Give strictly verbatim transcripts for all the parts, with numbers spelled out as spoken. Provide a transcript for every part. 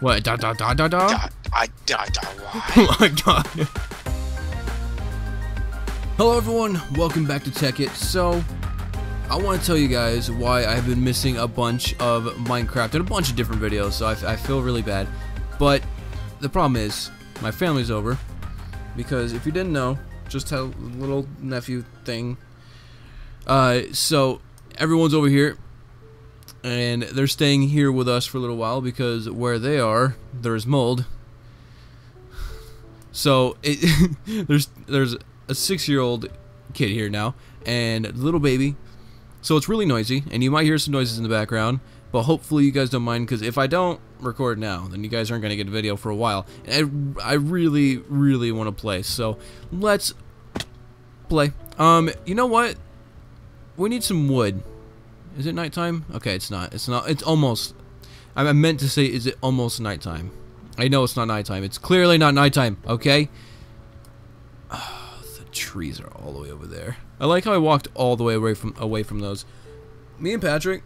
What? Da da da da da. Da I da da. Oh my god. Hello everyone, welcome back to Tekkit. So, I want to tell you guys why I've been missing a bunch of Minecraft and a bunch of different videos. So I, I feel really bad, but the problem is my family's over. Because if you didn't know, just had a little nephew thing. Uh, so everyone's over here, and they're staying here with us for a little while because where they are, there's mold. So it, there's there's a six-year-old kid here now and a little baby. So it's really noisy, and you might hear some noises in the background. But hopefully you guys don't mind, because if I don't record now, then you guys aren't going to get a video for a while. And I, I really, really want to play, so let's play. Um, you know what? We need some wood. Is it nighttime? Okay, it's not. It's not. It's almost. I meant to say, is it almost nighttime? I know it's not nighttime. It's clearly not nighttime, okay? Oh, the trees are all the way over there. I like how I walked all the way away from, away from those. Me and Patrick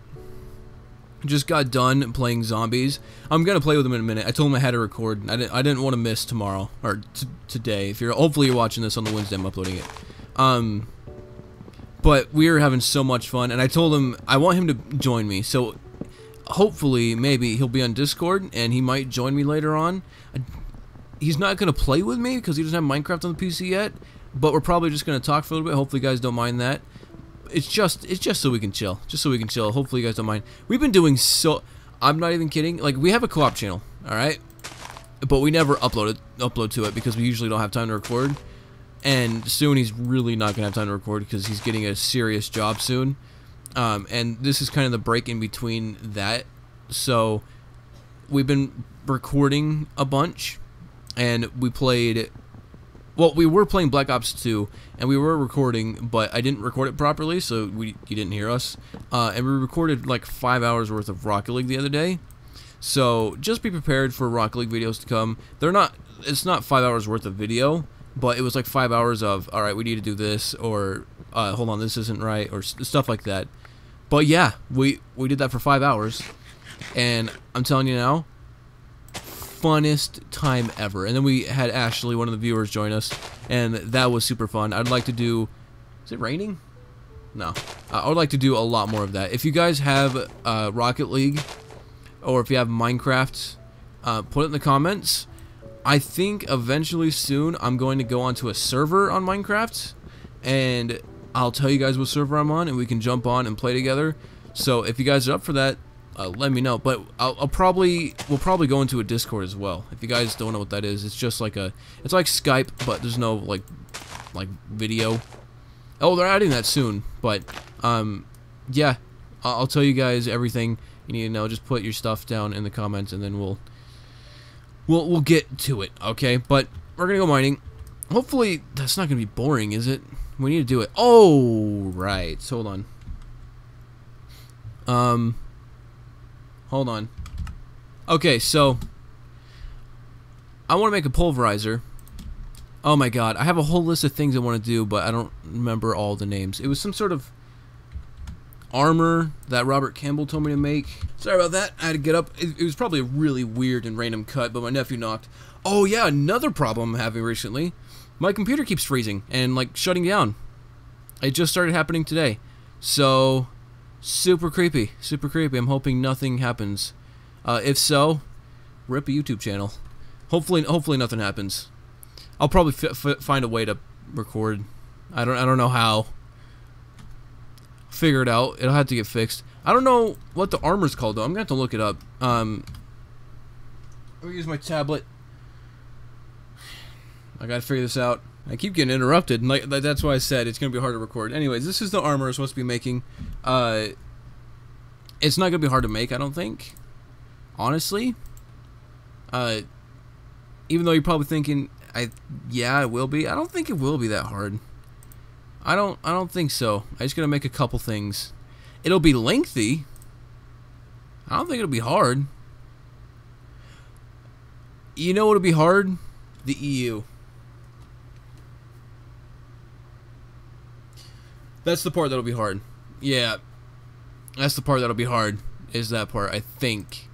just got done playing zombies. I'm gonna play with them in a minute. I told them I had to record. I didn't. I didn't want to miss tomorrow or t today. If you're hopefully you're watching this on the Wednesday, I'm uploading it. Um, but we were having so much fun, and I told him I want him to join me. So hopefully, maybe he'll be on Discord, and he might join me later on. He's not gonna play with me because he doesn't have Minecraft on the P C yet. But we're probably just gonna talk for a little bit. Hopefully, you guys don't mind that. It's just, it's just so we can chill, just so we can chill. Hopefully you guys don't mind. We've been doing so, I'm not even kidding. Like we have a co-op channel, all right, but we never upload it, upload to it because we usually don't have time to record. And soon he's really not gonna have time to record because he's getting a serious job soon. Um, and this is kind of the break in between that. So we've been recording a bunch, and we played. Well, we were playing Black Ops two, and we were recording, but I didn't record it properly, so we you didn't hear us. Uh, and we recorded like five hours worth of Rocket League the other day, so just be prepared for Rocket League videos to come. They're not, it's not five hours worth of video, but it was like five hours of all right, we need to do this, or uh, hold on, this isn't right, or s stuff like that. But yeah, we we did that for five hours, and I'm telling you now, funnest time ever. And then we had Ashley, one of the viewers, join us, and that was super fun. I'd like to do, is it raining? No. Uh, I would like to do a lot more of that. If you guys have uh, Rocket League, or if you have Minecraft, uh, put it in the comments. I think eventually soon I'm going to go onto a server on Minecraft, and I'll tell you guys what server I'm on, and we can jump on and play together. So if you guys are up for that, Uh, let me know, but I'll, I'll probably we'll probably go into a Discord as well. If you guys don't know what that is, it's just like a it's like Skype, but there's no like like video. Oh, they're adding that soon, but um yeah, I'll, I'll tell you guys everything you need to know. Just put your stuff down in the comments, and then we'll we'll we'll get to it, okay? But we're gonna go mining. Hopefully, that's not gonna be boring, is it? We need to do it. Oh right, so hold on. Um. Hold on. Okay, so I want to make a pulverizer. Oh my god, I have a whole list of things I want to do, but I don't remember all the names. It was some sort of armor that Robert Campbell told me to make. Sorry about that. I had to get up. It, it was probably a really weird and random cut, but my nephew knocked. Oh yeah, another problem I'm having recently. My computer keeps freezing and like shutting down. It just started happening today. So super creepy, super creepy. I'm hoping nothing happens. Uh, if so, rip a YouTube channel. Hopefully, hopefully nothing happens. I'll probably f f find a way to record. I don't, I don't know how. Figure it out. It'll have to get fixed. I don't know what the armor's called though. I'm gonna have to look it up. Um, let me use my tablet. I gotta figure this out. I keep getting interrupted, and like, that's why I said it's going to be hard to record. Anyways, this is the armor we're supposed to be making. Uh, it's not going to be hard to make, I don't think. Honestly. Uh, even though you're probably thinking, I yeah, it will be. I don't think it will be that hard. I don't, I don't think so. I'm just going to make a couple things. It'll be lengthy. I don't think it'll be hard. You know what'll be hard? The E U. That's the part that'll be hard. Yeah. That's the part that'll be hard. Is that part, I think.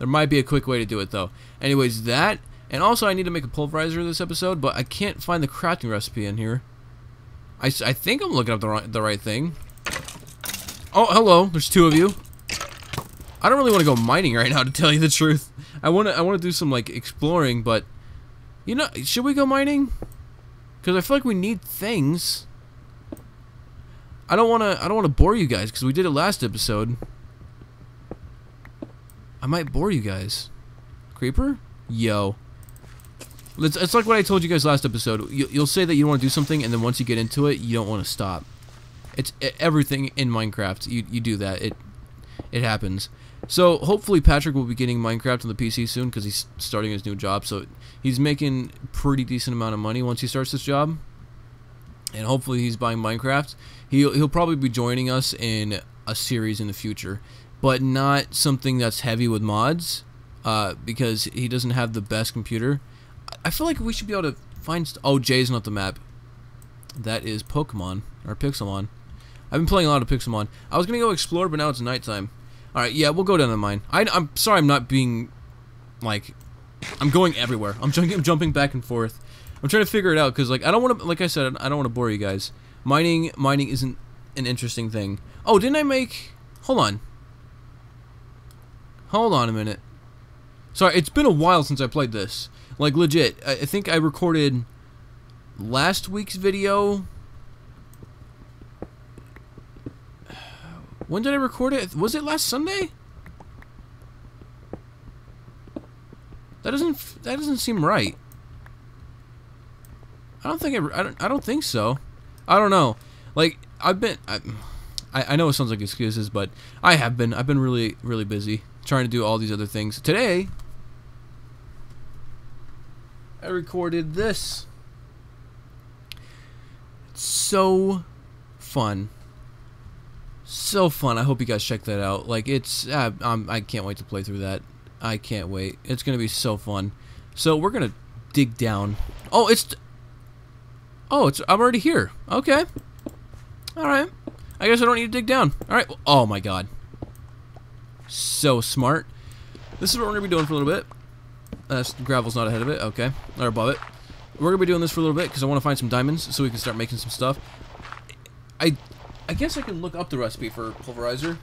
There might be a quick way to do it though. Anyways, that, and also I need to make a pulverizer this episode, but I can't find the crafting recipe in here. I, I think I'm looking up the right, the right thing. Oh, hello, there's two of you. I don't really want to go mining right now, to tell you the truth. I want to I want to do some like exploring, but you know, should we go mining? Because I feel like we need things. I don't want to I don't want to bore you guys because we did it last episode. I might bore you guys. Creeper? Yo. It's, it's like what I told you guys last episode. You, you'll say that you want to do something, and then once you get into it, you don't want to stop. It's it, everything in Minecraft. You you do that. It it happens. So hopefully Patrick will be getting Minecraft on the P C soon because he's starting his new job. So he's making pretty decent amount of money once he starts this job, and hopefully he's buying Minecraft. He'll he'll probably be joining us in a series in the future, but not something that's heavy with mods, uh, because he doesn't have the best computer. I feel like we should be able to find. St oh, Jay's not the map. That is Pokemon or Pixelmon. I've been playing a lot of Pixelmon. I was gonna go explore, but now it's nighttime. All right, yeah, we'll go down the mine. I, I'm sorry, I'm not being like I'm going everywhere. I'm jumping, I'm jumping back and forth. I'm trying to figure it out because, like, I don't want to. Like I said, I don't want to bore you guys. Mining, mining isn't an interesting thing. Oh, didn't I make? Hold on. Hold on a minute. Sorry, it's been a while since I played this. Like, legit. I think I recorded last week's video. When did I record it? Was it last Sunday? That doesn't that doesn't seem right. I don't think I, I don't I don't think so. I don't know. Like, I've been I I know it sounds like excuses, but I have been I've been really really busy. Trying to do all these other things. Today, I recorded this. It's so fun, so fun. I hope you guys check that out. Like, it's uh, I'm, I can't wait to play through that. I can't wait. It's gonna be so fun. So we're gonna dig down. Oh, it's oh, it's I'm already here. Okay, all right. I guess I don't need to dig down. All right. Oh my God. So smart. This is what we're gonna be doing for a little bit. Uh, gravel's not ahead of it, okay, or above it. We're gonna be doing this for a little bit because I want to find some diamonds so we can start making some stuff. I, I guess I can look up the recipe for pulverizer,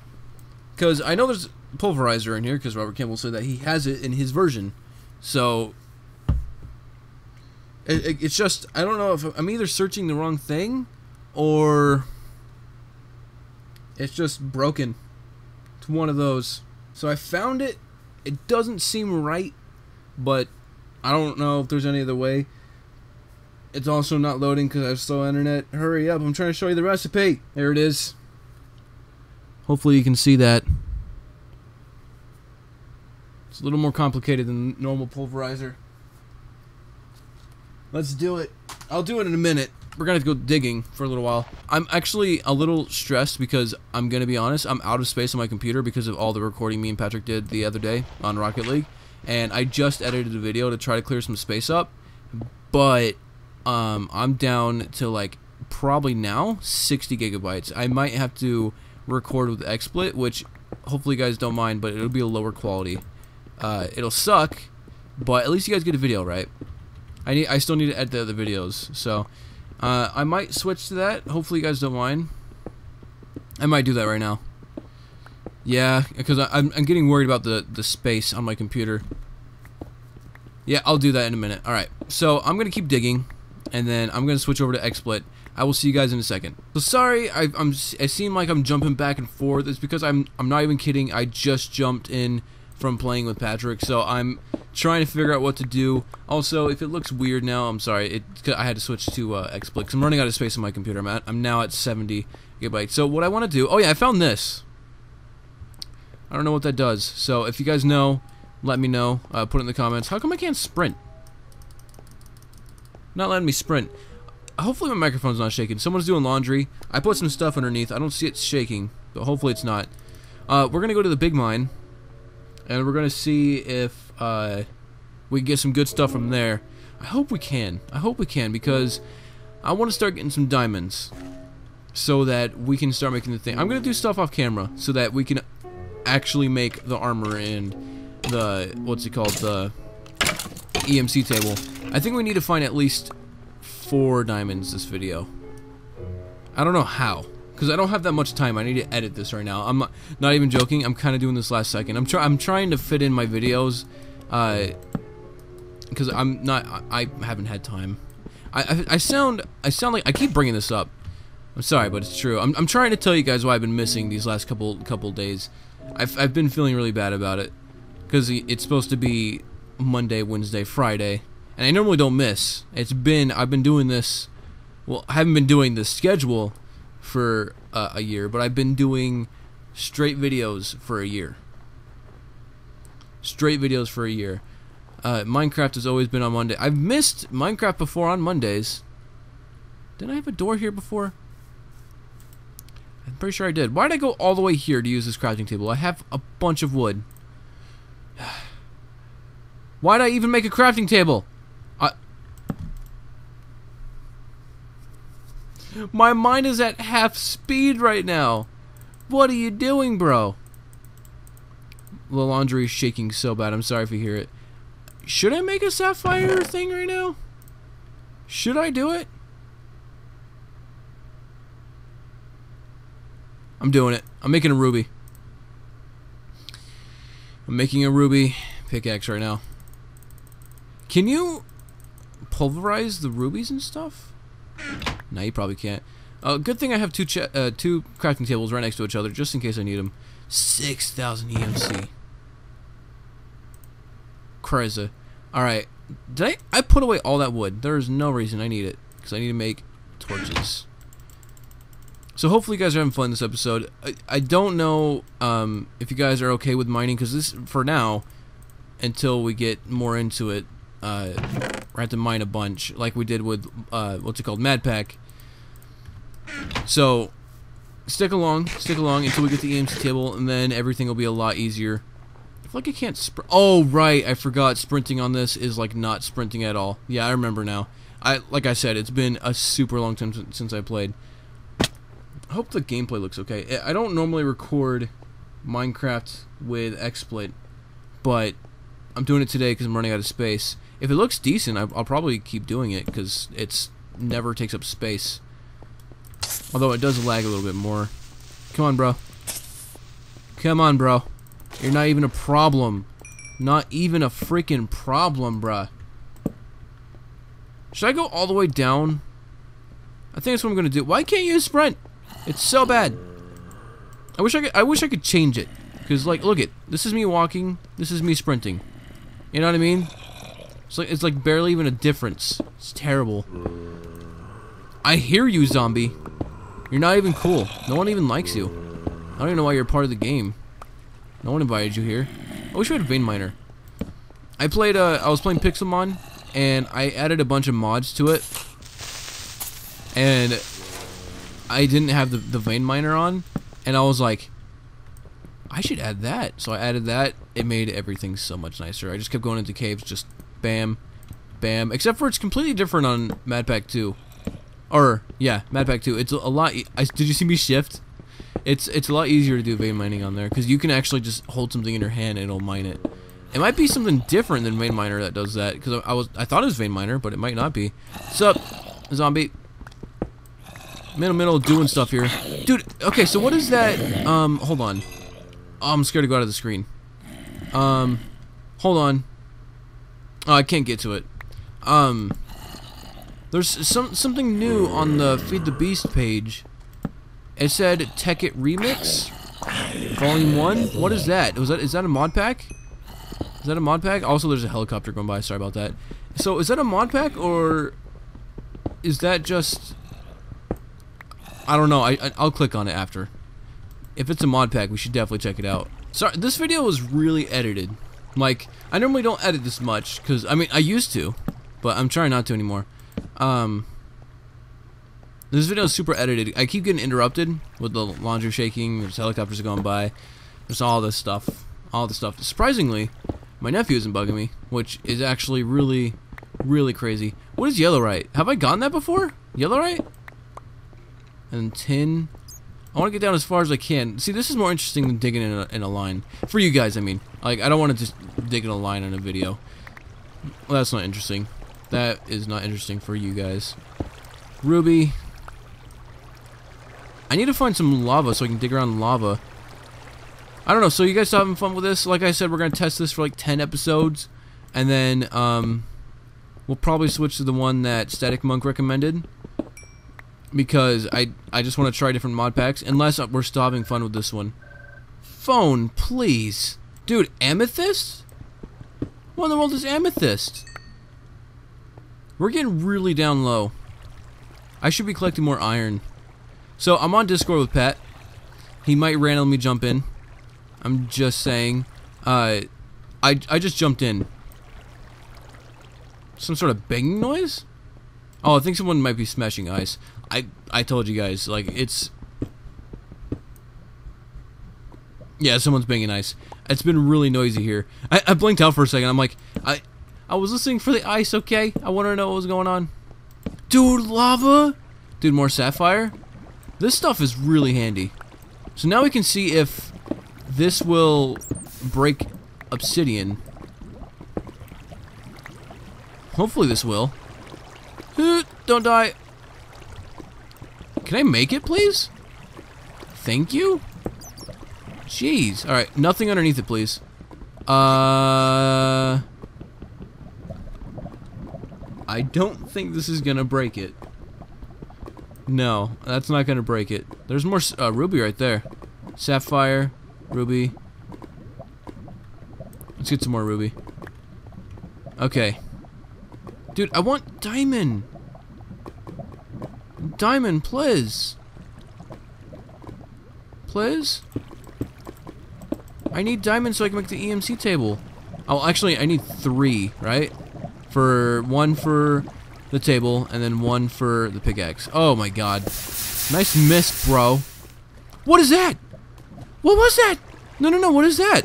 because I know there's pulverizer in here because Robert Campbell said that he has it in his version. So it, it, it's just I don't know if I'm either searching the wrong thing or it's just broken. One of those. So I found it. It doesn't seem right, but I don't know if there's any other way. It's also not loading because I have slow internet. Hurry up, I'm trying to show you the recipe. There it is. Hopefully you can see that. It's a little more complicated than normal pulverizer. Let's do it. I'll do it in a minute. We're gonna have to go digging for a little while. I'm actually a little stressed because I'm gonna be honest, I'm out of space on my computer because of all the recording me and Patrick did the other day on Rocket League, and I just edited a video to try to clear some space up, but um, I'm down to like probably now sixty gigabytes. I might have to record with XSplit, which hopefully you guys don't mind, but it'll be a lower quality. Uh, it'll suck, but at least you guys get a video, right? I need, I still need to edit the other videos, so. Uh, I might switch to that. Hopefully you guys don't mind. I might do that right now. Yeah, because I'm, I'm getting worried about the, the space on my computer. Yeah, I'll do that in a minute. Alright, so I'm going to keep digging, and then I'm going to switch over to XSplit. I will see you guys in a second. So sorry, I, I'm, I seem like I'm jumping back and forth. It's because I'm, I'm not even kidding. I just jumped in from playing with Patrick, so I'm trying to figure out what to do. Also, if it looks weird now, I'm sorry. It I had to switch to uh, XSplit because I'm running out of space on my computer. I'm at, I'm now at seventy gigabytes. So what I want to do? Oh yeah, I found this. I don't know what that does. So if you guys know, let me know. Uh, put it in the comments. How come I can't sprint? Not letting me sprint. Hopefully my microphone's not shaking. Someone's doing laundry. I put some stuff underneath. I don't see it shaking, but hopefully it's not. Uh, we're gonna go to the big mine. And we're gonna see if uh, we can get some good stuff from there. I hope we can. I hope we can because I want to start getting some diamonds so that we can start making the thing. I'm gonna do stuff off camera so that we can actually make the armor and the what's it called, the E M C table. I think we need to find at least four diamonds this video. I don't know how, because I don't have that much time. I need to edit this right now. I'm not, not even joking. I'm kind of doing this last second. I'm try I'm trying to fit in my videos, uh, because I'm not. I, I haven't had time. I, I I sound I sound like I keep bringing this up. I'm sorry, but it's true. I'm I'm trying to tell you guys why I've been missing these last couple couple days. I've I've been feeling really bad about it, because it's supposed to be Monday, Wednesday, Friday, and I normally don't miss. It's been I've been doing this. Well, I haven't been doing this schedule for uh, a year, but I've been doing straight videos for a year. Straight videos for a year. Uh, Minecraft has always been on Monday. I've missed Minecraft before on Mondays. Did I have a door here before? I'm pretty sure I did. Why did I go all the way here to use this crafting table? I have a bunch of wood. Why did I even make a crafting table? I... My mind is at half speed right now. What are you doing, bro? The laundry is shaking so bad. I'm sorry if you hear it. Should I make a sapphire thing right now? Should I do it? I'm doing it. I'm making a ruby. I'm making a ruby pickaxe right now. Can you pulverize the rubies and stuff? No, you probably can't. Uh, good thing I have two ch uh, two crafting tables right next to each other, just in case I need them. six thousand E M C. Crazy. Alright. Did I... I put away all that wood. There's no reason I need it, because I need to make torches. So hopefully you guys are having fun this episode. I, I don't know um, if you guys are okay with mining, because this, for now, until we get more into it, uh, we're at to mine a bunch, like we did with, uh, what's it called, Mad Pack. So, stick along, stick along until we get the E M C table, and then everything will be a lot easier. I feel like I can't sprint. Oh, right, I forgot sprinting on this is, like, not sprinting at all. Yeah, I remember now. I Like I said, it's been a super long time since I played. I hope the gameplay looks okay. I don't normally record Minecraft with XSplit, but I'm doing it today because I'm running out of space. If it looks decent, I'll probably keep doing it because it's never takes up space. Although it does lag a little bit more. Come on, bro. Come on, bro. You're not even a problem. Not even a freaking problem, bruh. Should I go all the way down? I think that's what I'm gonna do. Why can't you sprint? It's so bad. I wish I could. I wish I could change it, cause like, look it. This is me walking. This is me sprinting. You know what I mean? It's like it's like barely even a difference. It's terrible. I hear you, zombie. You're not even cool. No one even likes you. I don't even know why you're part of the game. No one invited you here. I wish we had a vein miner. I played. Uh, I was playing Pixelmon, and I added a bunch of mods to it, and I didn't have the, the vein miner on, and I was like, I should add that. So I added that. It made everything so much nicer. I just kept going into caves, just bam, bam. Except for it's completely different on Mad Pack two. Or, yeah, Mad Pack two. It's a lot... E I, did you see me shift? It's it's a lot easier to do vein mining on there, because you can actually just hold something in your hand and it'll mine it. It might be something different than vein miner that does that, because I, I, was, I thought it was vein miner, but it might not be. Sup, zombie? Middle, middle, doing stuff here. Dude, okay, so what is that? Um, hold on. Oh, I'm scared to go out of the screen. Um, hold on. Oh, I can't get to it. Um, there's some something new on the Feed the Beast page. It said Tekkit Remix, Volume one. What is that? Was that is that a mod pack? Is that a mod pack? Also, there's a helicopter going by. Sorry about that. So, is that a mod pack, or is that just... I don't know. I, I'll click on it after. If it's a mod pack, we should definitely check it out. Sorry, this video was really edited. Like, I normally don't edit this much, because, I mean, I used to, but I'm trying not to anymore. Um, this video is super edited. I keep getting interrupted with the laundry shaking, there's helicopters going by, there's all this stuff. All this stuff. Surprisingly, my nephew isn't bugging me, which is actually really, really crazy. What is Yellowrite? Have I gotten that before? Yellowrite? And tin. I want to get down as far as I can. See, this is more interesting than digging in a, in a line. For you guys, I mean. Like, I don't want to just dig in a line in a video. Well, that's not interesting. That is not interesting for you guys. Ruby. I need to find some lava so I can dig around lava. I don't know, so you guys still having fun with this? Like I said, we're going to test this for like ten episodes. And then, um... we'll probably switch to the one that Static Monk recommended. Because I, I just want to try different mod packs. Unless we're still having fun with this one. Phone, please. Dude, amethyst? What in the world is amethyst? We're getting really down low. I should be collecting more iron. So, I'm on Discord with Pat. He might randomly jump in. I'm just saying. Uh, I, I just jumped in. Some sort of banging noise? Oh, I think someone might be smashing ice. I, I told you guys, like, it's... Yeah, someone's banging ice. It's been really noisy here. I, I blinked out for a second. I'm like, I, I was listening for the ice, okay? I wanted to know what was going on. Dude, lava! Dude, more sapphire? This stuff is really handy. So now we can see if this will break obsidian. Hopefully this will. Don't die. Can I make it, please? Thank you? Jeez. Alright, nothing underneath it, please. Uh... I don't think this is gonna break it. No, that's not gonna break it. There's more uh, ruby right there. Sapphire, ruby. Let's get some more ruby. Okay. Dude, I want diamond. Diamond, please. Please? I need diamond so I can make the E M C table. Oh, actually, I need three, right? For one for the table, and then one for the pickaxe. Oh my god. Nice miss, bro. What is that? What was that? No, no, no, what is that?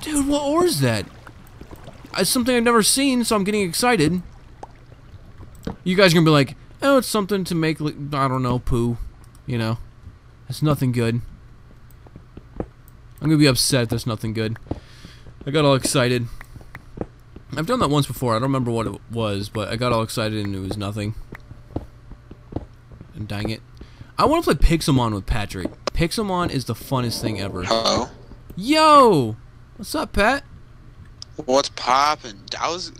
Dude, what ore is that? It's something I've never seen, so I'm getting excited. You guys are gonna be like, oh, it's something to make, like, I don't know, poo. You know? That's nothing good. I'm gonna be upset if that's nothing good. I got all excited. I've done that once before. I don't remember what it was, but I got all excited and it was nothing. And dang it. I want to play Pixelmon with Patrick. Pixelmon is the funnest thing ever. Hello? Yo! What's up, Pat? What's poppin'? I was...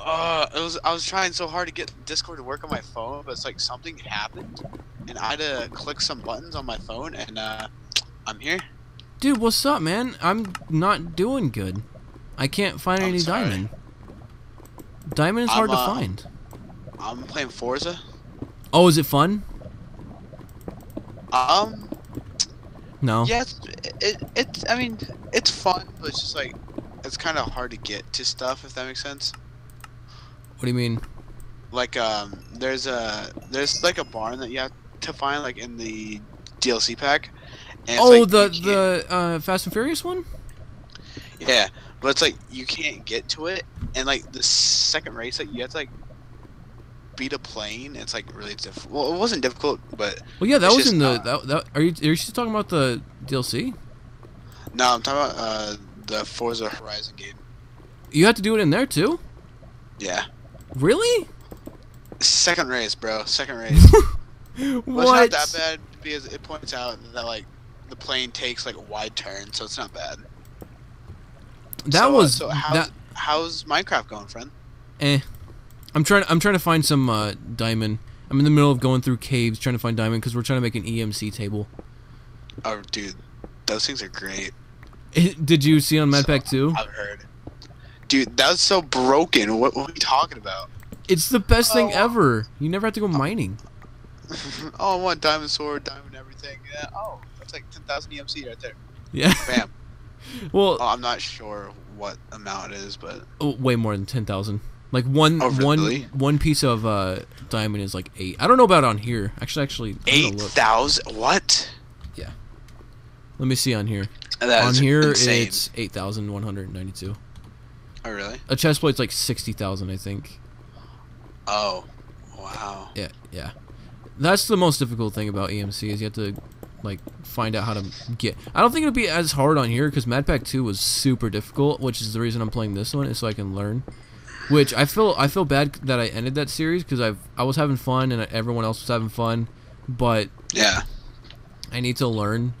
Uh, it was, I was trying so hard to get Discord to work on my phone, but it's like something happened, and I had to click some buttons on my phone, and uh, I'm here. Dude, what's up, man? I'm not doing good. I can't find I'm any sorry. diamond. Diamond is I'm, hard uh, to find. I'm playing Forza. Oh, is it fun? Um. No. Yeah, it's, it, it's, I mean, it's fun, but it's just like, it's kind of hard to get to stuff, if that makes sense. What do you mean? Like, um, there's a, there's like a barn that you have to find, like, in the D L C pack. And oh, like the the uh, Fast and Furious one? Yeah, but it's like you can't get to it, and like the second race, like you have to like beat a plane. It's like really difficult. Well, it wasn't difficult, but well, yeah, that was just, in the. Uh, that, that, are you are you still talking about the D L C? No, I'm talking about uh, the Forza Horizon game. You have to do it in there too. Yeah. Really? Second race, bro. Second race. What? Well, it's not that bad because it points out that like. The plane takes like a wide turn, so it's not bad. That so, was uh, so how's, that, how's Minecraft going, friend? Eh, I'm trying. I'm trying to find some uh, diamond. I'm in the middle of going through caves trying to find diamond because we're trying to make an E M C table. Oh, dude, those things are great. Did you see on Mad Pack two? I've heard. Dude, that was so broken. What, what are we talking about? It's the best oh. thing ever. You never have to go mining. Oh, I want diamond sword, diamond everything. Yeah. Oh. It's like ten thousand E M C right there. Yeah. Bam. Well, oh, I'm not sure what amount it is, but oh, way more than ten thousand. Like one, oh, really? one, one piece of uh, diamond is like eight. I don't know about on here. Actually, actually, eight thousand. What? Yeah. Let me see on here. That on here, insane. It's eight thousand one hundred ninety-two. Oh, really? A chest plate's like sixty thousand, I think. Oh, wow. Yeah, yeah. That's the most difficult thing about E M C is you have to like find out how to get. I don't think it'll be as hard on here because Mad Pack two was super difficult, which is the reason I'm playing this one, is so I can learn. Which I feel I feel bad that I ended that series because I've I was having fun and everyone else was having fun, but yeah, I need to learn.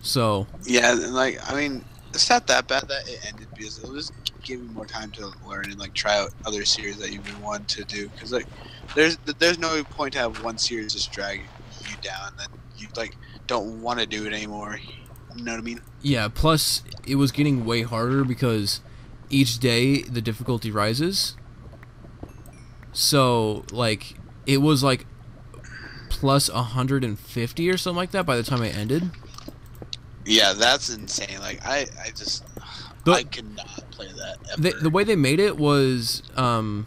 So yeah, like I mean, it's not that bad that it ended because it was give me more time to learn and like try out other series that you've been wanting to do, because like there's there's no point to have one series just drag you down that you like don't want to do it anymore, you know what I mean? Yeah, plus it was getting way harder because each day the difficulty rises, so like it was like plus one hundred fifty or something like that by the time I ended. Yeah, that's insane. Like I, I just the, I cannot play that ever. The, the way they made it was um,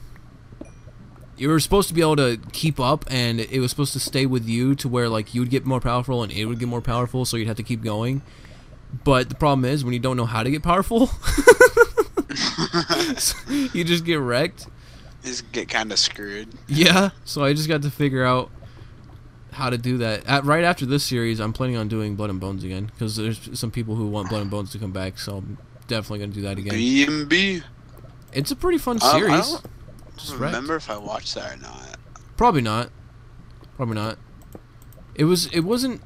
you were supposed to be able to keep up, and it was supposed to stay with you to where like you would get more powerful and it would get more powerful, so you'd have to keep going. But the problem is when you don't know how to get powerful, you just get wrecked. Just get kind of screwed. Yeah, so I just got to figure out how to do that. At, right after this series, I'm planning on doing Blood and Bones again because there's some people who want Blood and Bones to come back, so I'm definitely gonna do that again. B and B. It's a pretty fun series. Um, I don't just remember wrecked. if I watched that or not. Probably not. Probably not. It was. It wasn't.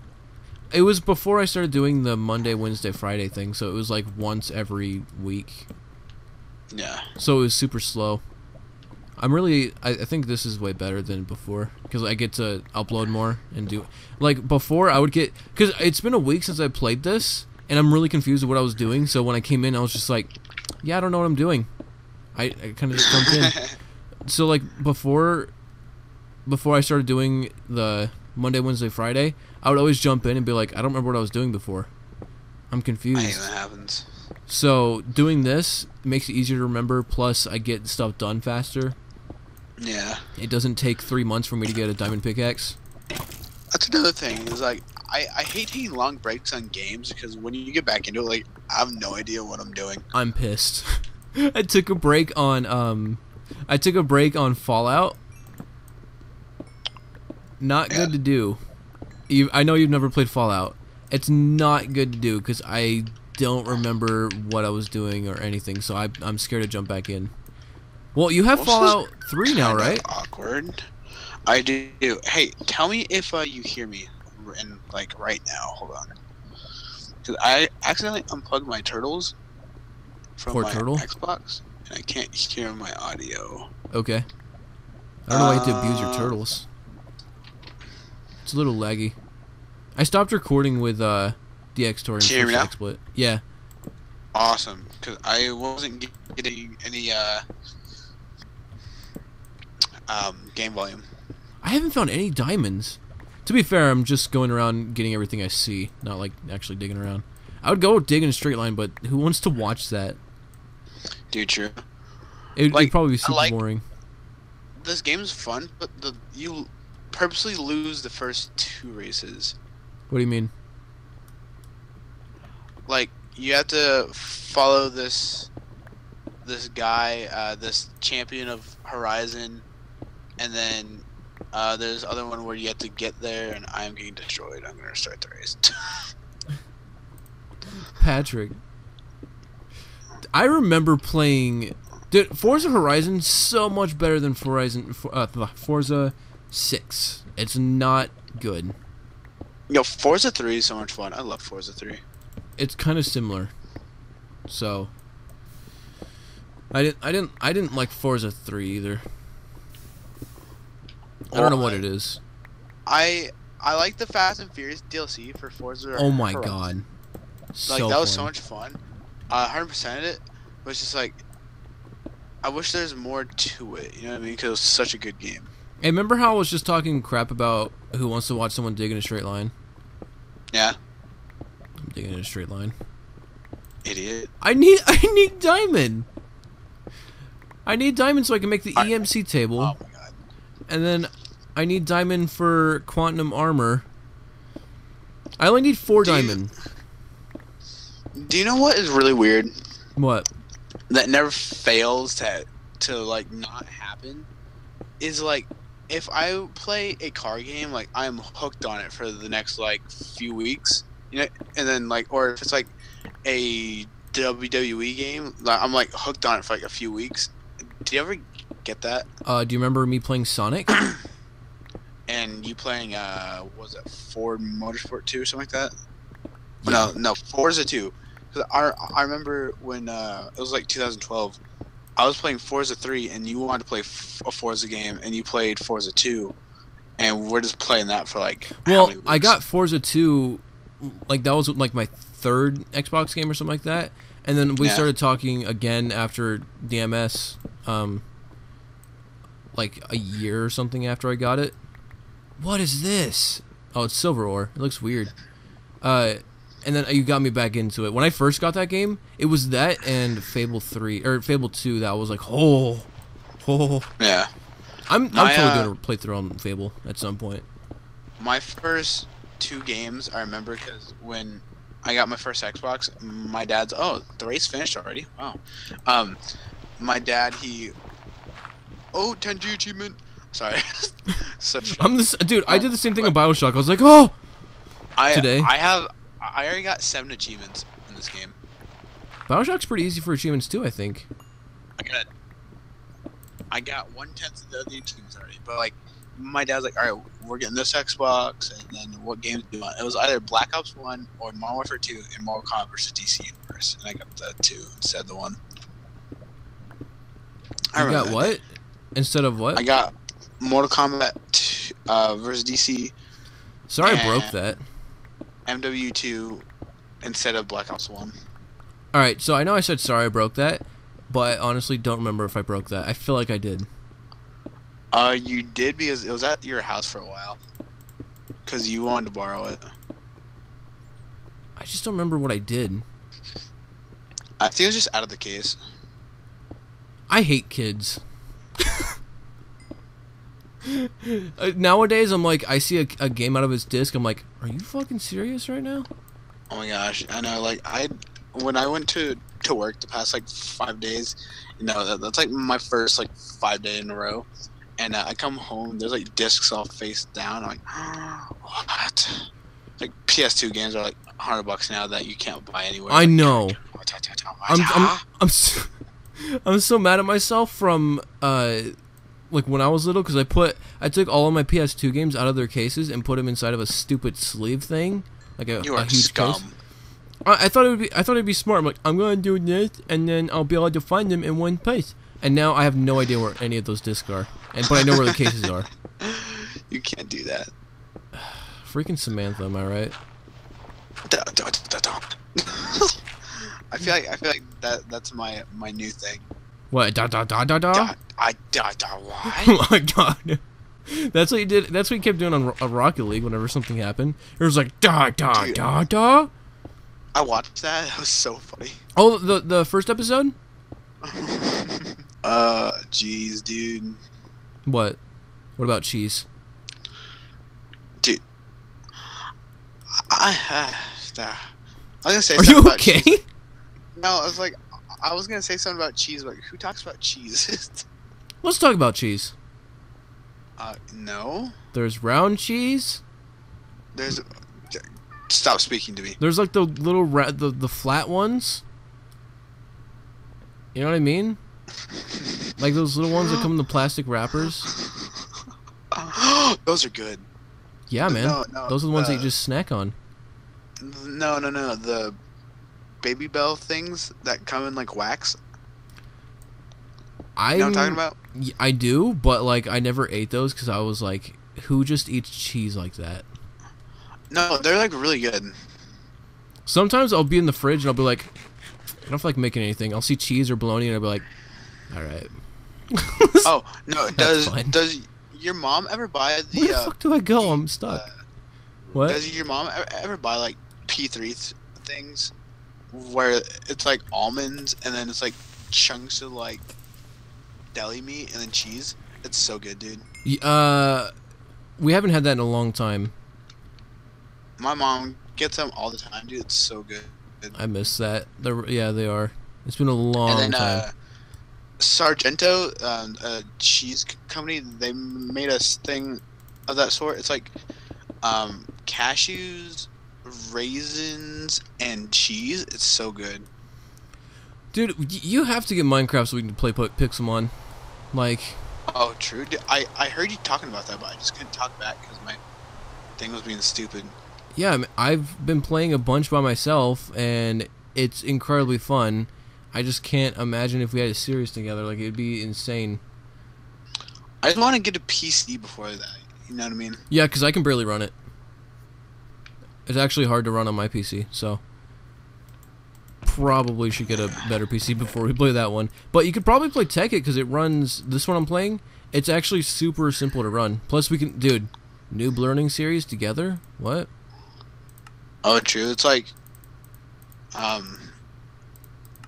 It was before I started doing the Monday, Wednesday, Friday thing, so it was like once every week. Yeah. So it was super slow. I'm really. I, I think this is way better than before because I get to upload more and do. Like before, I would get because it's been a week since I played this, and I'm really confused with what I was doing. So when I came in, I was just like, "Yeah, I don't know what I'm doing." I, I kind of just jumped in. So like before, before I started doing the Monday, Wednesday, Friday, I would always jump in and be like, "I don't remember what I was doing before. I'm confused." I hate when that happens. So doing this makes it easier to remember. Plus, I get stuff done faster. Yeah. It doesn't take three months for me to get a diamond pickaxe. That's another thing, is like I, I hate taking long breaks on games because when you get back into it, like I have no idea what I'm doing. I'm pissed. I took a break on um I took a break on Fallout. Not yeah. good to do. You I know you've never played Fallout. It's not good to do because I don't remember what I was doing or anything, so I I'm scared to jump back in. Well, you have Fallout three now, right? Awkward. I do. Hey, tell me if uh, you hear me, in, like right now. Hold on, because I accidentally unplugged my turtles from Poor my turtle. Xbox, and I can't hear my audio. Okay. I don't know why you have to abuse your turtles. It's a little laggy. I stopped recording with uh, DXtory. Can you hear me now? XSplit. Yeah. Awesome, because I wasn't getting any. Uh, Um, game volume. I haven't found any diamonds. To be fair, I'm just going around getting everything I see, not like actually digging around. I would go dig in a straight line, but who wants to watch that? Dude, true. It would like, probably be super like, boring. This game's fun, but the you purposely lose the first two races. What do you mean? Like, you have to follow this this guy, uh, this champion of Horizon. And then uh, there's other one where you have to get there, and I'm getting destroyed. I'm gonna start the race. Patrick, I remember playing. Dude, Forza Horizon so much better than Horizon uh, Forza six. It's not good. Yo, Forza three is so much fun. I love Forza three. It's kind of similar. So I didn't. I didn't. I didn't like Forza three either. I don't know what it is. I I like the Fast and Furious D L C for Forza. Oh my god! Like that was so much fun. Uh, one hundred percent of it was just like, I wish there's more to it. You know what I mean? Because it was such a good game. Hey, remember how I was just talking crap about who wants to watch someone dig in a straight line? Yeah. I'm digging in a straight line. Idiot. I need I need diamond. I need diamond so I can make the E M C table. Oh my god. And then. I need diamond for quantum armor. I only need four do diamond. You, do you know what is really weird? What? That never fails to to like not happen is like if I play a car game, like, I'm hooked on it for the next, like, few weeks. You know, and then, like, or if it's, like, a W W E game, I'm, like, hooked on it for, like, a few weeks. Do you ever get that? Uh, do you remember me playing Sonic? And you playing, uh, what was it, Ford Motorsport two or something like that? Yeah. No, no, Forza two. Because I, I remember when, uh, it was, like, two thousand twelve. I was playing Forza three, and you wanted to play a Forza game, and you played Forza two, and we're just playing that for, like, well, how many weeks? I got Forza two, like, that was, like, my third Xbox game or something like that, and then we yeah. started talking again after D M S, um, like, a year or something after I got it. What is this? Oh, it's Silver Ore. It looks weird. Uh... And then you got me back into it. When I first got that game, it was that and Fable three or Fable two that I was like, oh, oh. Yeah. I'm I'm my, totally uh, gonna play through on Fable at some point. My first two games I remember because when I got my first Xbox, my dad's oh the race finished already. Wow. Um, my dad he oh ten G achievement. Sorry. so, I'm this dude. I did the same thing in Bioshock. I was like, oh. I today I have. I already got seven achievements in this game. Bioshock's pretty easy for achievements too, I think. I got, I got one tenth of the other achievements already. But like, my dad's like, "All right, we're getting this Xbox, and then what games do you want?" It was either Black Ops One or Modern Warfare Two and Mortal Kombat versus. D C Universe, and I got the two instead of the one. I you got that. What instead of what? I got Mortal Kombat uh, versus. D C. Sorry, I broke that. M W two instead of Black Ops one. Alright, so I know I said sorry I broke that, but I honestly don't remember if I broke that. I feel like I did. Uh, you did because it was at your house for a while. Because you wanted to borrow it. I just don't remember what I did. I think it was just out of the case. I hate kids. Uh, nowadays, I'm like, I see a, a game out of his disc. I'm like, are you fucking serious right now? Oh my gosh, I know. Like, I when I went to to work the past like five days, you know, that, that's like my first like five day in a row. And uh, I come home, there's like discs all face down. I'm like, oh, what? Like P S two games are like a hundred bucks now that you can't buy anywhere. I like, know. I'm I'm I'm so, I'm so mad at myself from uh. like when I was little, because I put I took all of my P S two games out of their cases and put them inside of a stupid sleeve thing, like a, you are a huge scum. Case. I, I thought it would be I thought it'd be smart. I'm like, I'm gonna do this, and then I'll be able to find them in one place. And now I have no idea where any of those discs are, and but I know where the cases are. You can't do that. Freaking Samantha, am I right? I feel like I feel like that that's my my new thing. What da da da da da? da I da da what? Oh my god! That's what you did. That's what you kept doing on uh, Rocket League. Whenever something happened, it was like da da Dude, da da. I watched that. That was so funny. Oh, the the first episode. uh, jeez, dude. What? What about cheese? Dude, I uh, I was gonna say. Are you okay? Cheese. No, I was like. I was gonna say something about cheese, but who talks about cheese? Let's talk about cheese. Uh, no. There's round cheese. There's. Stop speaking to me. There's like the little ra the the flat ones. You know what I mean? Like those little ones that come in the plastic wrappers. Those are good. Yeah, man. No, no, those are the ones uh, that you just snack on. No, no, no. The. Baby Bell things that come in like wax. I you know what I'm talking about. I do, but like I never ate those because I was like, who just eats cheese like that? No, they're like really good. Sometimes I'll be in the fridge and I'll be like, I don't feel like making anything. I'll see cheese or bologna and I'll be like, all right. Oh no! Does fine. Does your mom ever buy the? Where the uh, fuck do I go? I'm stuck. Uh, what? Does your mom ever buy like P three things? Where it's like almonds and then it's like chunks of like deli meat and then cheese. It's so good, dude. Uh, we haven't had that in a long time. My mom gets them all the time, dude. It's so good. I miss that. They're, yeah, they are. It's been a long and then, time. Uh, Sargento, uh, a cheese company, they made a thing of that sort. It's like um, cashews, raisins, and cheese. It's so good. Dude, you have to get Minecraft so we can play Pixelmon. Like... Oh, true. Dude, I, I heard you talking about that, but I just couldn't talk back because my thing was being stupid. Yeah, I mean, I've been playing a bunch by myself, and it's incredibly fun. I just can't imagine if we had a series together. Like, it'd be insane. I just want to get a P C before that. You know what I mean? Yeah, because I can barely run it. It's actually hard to run on my P C, so... Probably should get a better P C before we play that one. But you could probably play Tekkit because it runs... This one I'm playing, it's actually super simple to run. Plus we can... Dude, noob learning series together? What? Oh, true. It's like... Um...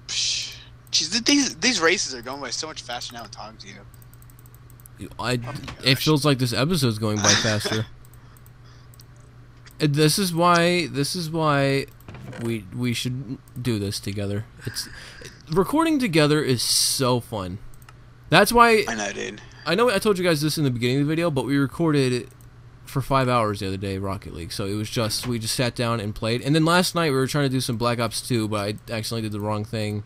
Jeez, these, these races are going by so much faster now in talking to you. I, oh it feels like this episode's going by faster. This is why... This is why... We we should do this together. It's recording together is so fun. That's why I know, dude. I know I told you guys this in the beginning of the video, but we recorded for five hours the other day, Rocket League. So it was just we just sat down and played. And then last night we were trying to do some Black Ops two, but I accidentally did the wrong thing,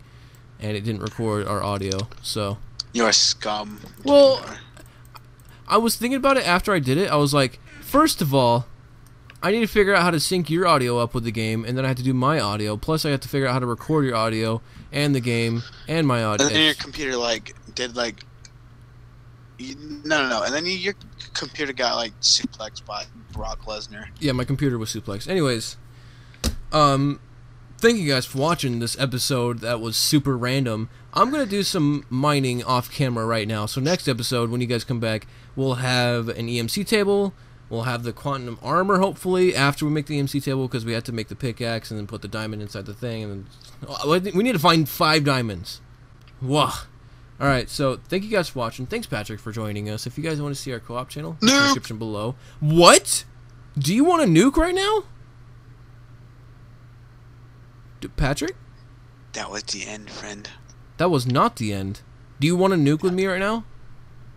and it didn't record our audio. So you're a scum. Well, I was thinking about it after I did it. I was like, first of all, I need to figure out how to sync your audio up with the game, and then I have to do my audio. Plus, I have to figure out how to record your audio and the game and my audio. And then your computer like did like you, no, no, no. And then you, your computer got like suplexed by Brock Lesnar. Yeah, my computer was suplexed. Anyways, um, thank you guys for watching this episode. That was super random. I'm gonna do some mining off camera right now. So next episode, when you guys come back, we'll have an E M C table. We'll have the quantum armor, hopefully, after we make the E M C table, because we have to make the pickaxe and then put the diamond inside the thing. And then we need to find five diamonds. Whoa. All right, so thank you guys for watching. Thanks, Patrick, for joining us. If you guys want to see our co-op channel, no. Description below. What? Do you want a nuke right now? D Patrick? That was the end, friend. That was not the end. Do you want a nuke yeah. with me right now?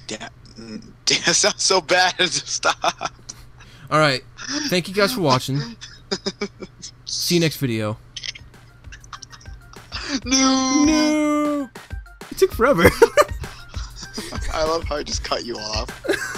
Yeah. That sounds so bad. Stop. All right. Thank you guys for watching. See you next video. No. No. It took forever. I love how I just cut you off.